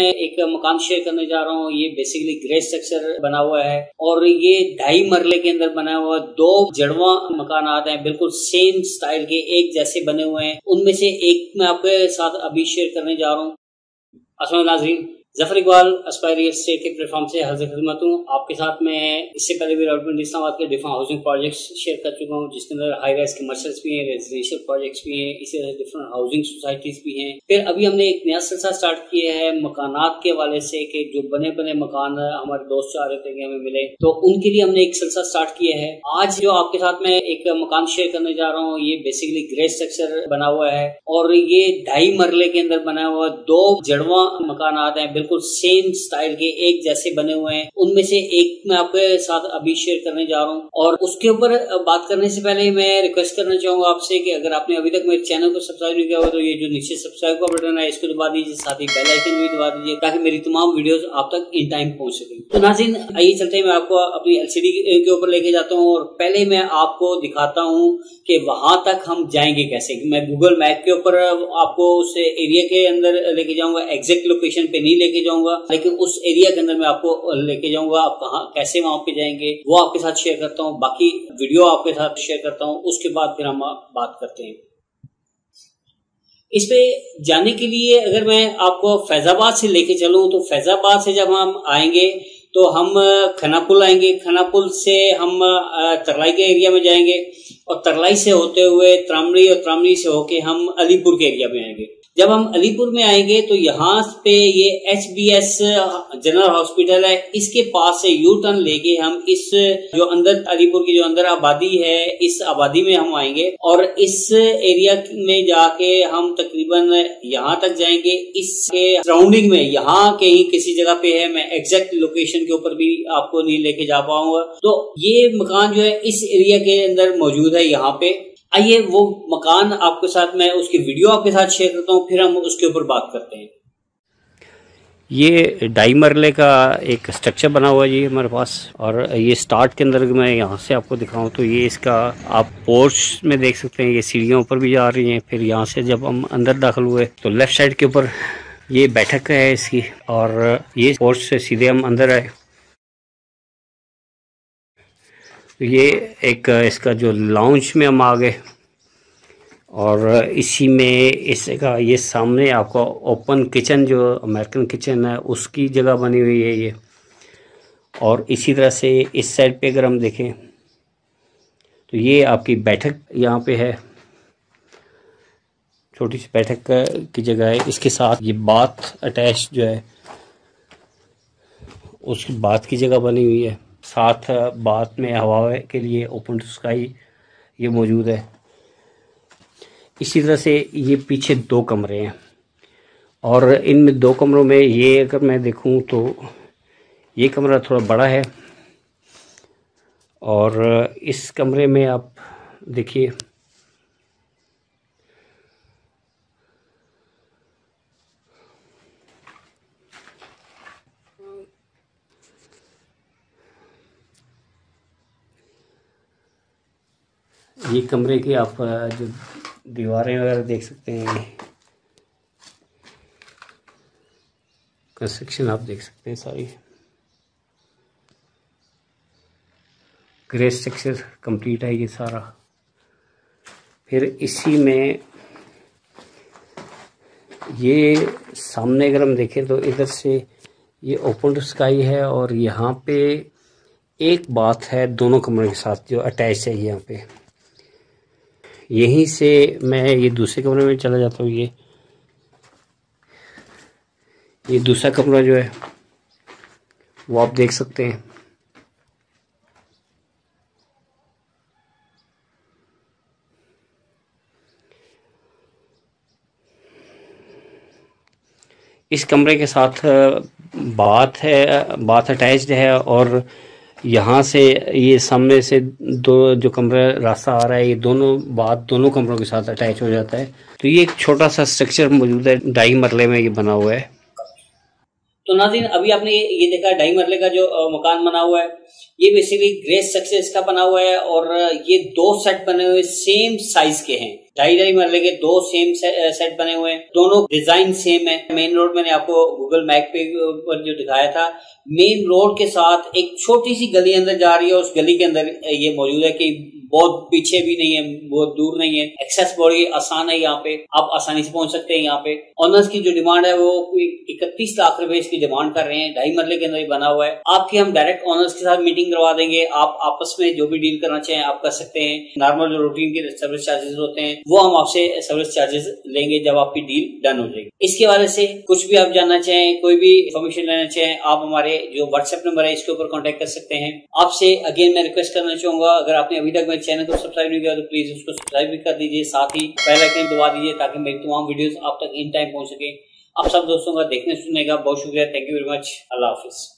मैं एक मकान शेयर करने जा रहा हूँ। ये बेसिकली ग्रेड स्ट्रक्चर बना हुआ है और ये 2.5 मरले के अंदर बना हुआ है। 2 जड़वा मकान आते हैं बिल्कुल सेम स्टाइल के, एक जैसे बने हुए हैं। उनमें से एक मैं आपके साथ अभी शेयर करने जा रहा हूँ। अस्सलाम नाज़रीन, Zafar Iqbal Aspire real estate के प्लेटफॉर्म से हाजिर खिदमत हूँ। आपके साथ मैं इससे पहले भी इस्लामाबाद के डिफरेंट हाउसिंग प्रोजेक्ट्स शेयर कर चुका हूँ, जिसके अंदर हाई राइज कमर्शियल्स भी हैं, रेजिडेंशियल प्रोजेक्ट्स भी हैं, इसी तरह डिफरेंट हाउसिंग सोसाइटीज भी हैं। फिर अभी हमने एक नया सिलसिला स्टार्ट किया है मकानात के हवाले से कि जो बने बने मकान हमारे दोस्त चाह रहे थे कि हमें मिले, तो उनके लिए हमने एक सिलसिला स्टार्ट किया है। आज जो आपके साथ मैं एक मकान शेयर करने जा रहा हूँ, ये बेसिकली ग्रेड स्ट्रक्चर बना हुआ है और ये 2.5 मरले के अंदर बना हुआ है। 2 जड़वा मकान आते हैं बिल्कुल सेम स्टाइल के, एक जैसे बने हुए हैं। उनमें से एक मैं आपके साथ अभी शेयर करने जा रहा हूँ। और उसके ऊपर बात करने से पहले मैं रिक्वेस्ट करना चाहूंगा आपसे कि अगर आपने अभी तक मेरे चैनल को सब्सक्राइब नहीं किया हुआ तो ये जो नीचे सब्सक्राइब का बटन है इसको दबा दीजिए, साथ ही बेल आइकन भी दबा दीजिए ताकि मेरी तमाम वीडियोस आप तक इन टाइम पहुंच सके। तो नाज़रीन, आइए चलते हैं, मैं आपको अपनी LCD के ऊपर लेके जाता हूँ और पहले मैं आपको दिखाता हूँ कि वहां तक हम जाएंगे कैसे। मैं गूगल मैप के ऊपर आपको उस एरिया के अंदर लेके जाऊंगा, एग्जैक्ट लोकेशन पे नहीं लेके जाऊंगा, लेकिन उस एरिया के अंदर मैं आपको लेके जाऊंगा। आप कहां कैसे वहां पे जाएंगे वो आपके साथ शेयर करता हूं, बाकी वीडियो आपके साथ शेयर करता हूं, उसके बाद फिर हम बात करते हैं। इस पे जाने के लिए अगर मैं आपको फैजाबाद से लेके चलूं तो फैजाबाद से जब हम आएंगे तो हम खनापुल आएंगे, खनापुल से हम तरलाई के एरिया में जाएंगे और तरलाई से होते हुए त्रामणी और त्रामणी से होके हम अलीपुर के एरिया में आएंगे। जब हम अलीपुर में आएंगे तो यहाँ पे ये HBS जनरल हॉस्पिटल है, इसके पास से यू टर्न लेके हम इस जो अंदर अलीपुर की जो अंदर आबादी है इस आबादी में हम आएंगे और इस एरिया में जाके हम तकरीबन यहाँ तक जाएंगे। इसके सराउंडिंग में यहाँ कहीं किसी जगह पे है, मैं एग्जैक्ट लोकेशन के ऊपर भी आपको नहीं लेके जा पाऊंगा। तो ये मकान जो है इस एरिया के अंदर मौजूद है। यहाँ पे आइए वो मकान आपके साथ, मैं उसकी वीडियो आपके साथ शेयर करता हूँ, फिर हम उसके ऊपर बात करते हैं। ये 2.5 मरले का एक स्ट्रक्चर बना हुआ है जी हमारे पास, और ये स्टार्ट के अंदर मैं यहाँ से आपको दिखाऊँ तो ये इसका आप पोर्च में देख सकते हैं, ये सीढ़ियों ऊपर भी जा रही हैं। फिर यहाँ से जब हम अंदर दाखिल हुए तो लेफ्ट साइड के ऊपर ये बैठक है इसकी, और ये पोर्च से सीधे हम अंदर आए। ये एक इसका जो लाउंज में हम आ गए और इसी में इसका ये सामने आपका ओपन किचन जो अमेरिकन किचन है उसकी जगह बनी हुई है ये। और इसी तरह से इस साइड पे अगर हम देखें तो ये आपकी बैठक यहाँ पे है, छोटी सी बैठक की जगह है। इसके साथ ये बाथ अटैच जो है उसकी बाथ की जगह बनी हुई है, साथ बात में हवा के लिए ओपन टू स्काई ये मौजूद है। इसी तरह से ये पीछे 2 कमरे हैं और इनमें 2 कमरों में ये अगर मैं देखूं तो ये कमरा थोड़ा बड़ा है और इस कमरे में आप देखिए ये कमरे की आप जो दीवारें वगैरह देख सकते हैं, कंस्ट्रक्शन आप देख सकते हैं सारी। ग्रे स्ट्रक्चर कंप्लीट है ये सारा। फिर इसी में ये सामने अगर हम देखें तो इधर से ये ओपन टू स्काई है और यहाँ पे एक बात है दोनों कमरों के साथ जो अटैच है यहाँ पे। यहीं से मैं ये दूसरे कमरे में चला जाता हूँ। ये दूसरा कमरा जो है वो आप देख सकते हैं। इस कमरे के साथ बाथ अटैच्ड है और यहाँ से ये सामने से 2 जो कमरा रास्ता आ रहा है ये दोनों कमरों के साथ अटैच हो जाता है। तो ये एक छोटा सा स्ट्रक्चर मौजूद है 2.5 मरले में ये बना हुआ है। तो नाज़रीन अभी आपने ये देखा ढाई मरले का जो मकान बना हुआ है, ये बेसिकली ग्रेस सक्सेस का बना हुआ है और ये दो सेट बने हुए सेम साइज के हैं। ढाई मरले के दो सेम सेट बने हुए हैं, दोनों डिजाइन सेम है। मेन रोड मैंने आपको गूगल मैप पे पर जो दिखाया था, मेन रोड के साथ एक छोटी सी गली अंदर जा रही है, उस गली के अंदर ये मौजूद है कि बहुत पीछे भी नहीं है, बहुत दूर नहीं है, एक्सेस बड़ी आसान है। यहाँ पे आप आसानी से पहुंच सकते हैं। यहाँ पे ऑनर्स की जो डिमांड है वो 31 लाख रुपए इसकी डिमांड कर रहे हैं। ढाई मरले के अंदर ही बना हुआ है। आपकी हम डायरेक्ट ऑनर्स के साथ मीटिंग करवा देंगे, आप आपस में जो भी डील करना चाहें आप कर सकते हैं। नॉर्मल जो रूटीन के सर्विस चार्जेस होते हैं वो हम आपसे सर्विस चार्जेस लेंगे जब आपकी डील डन हो जाएगी। इसके बारे से कुछ भी आप जानना चाहें, कोई भी इन्फॉर्मेशन लेना चाहें, आप हमारे जो व्हाट्सएप नंबर है इसके ऊपर कॉन्टेक्ट कर सकते हैं। आपसे अगेन मैं रिक्वेस्ट करना चाहूंगा, अगर आपने अभी तक चैनल को सब्सक्राइब नहीं किया तो प्लीज उसको सब्सक्राइब भी कर दीजिए, साथ ही बेल आइकन दबा दीजिए ताकि मेरी तमाम वीडियोस आप तक इन टाइम पहुंच सके। आप सब दोस्तों का देखने सुनने का बहुत शुक्रिया। Thank you very much. अल्लाह हाफिज।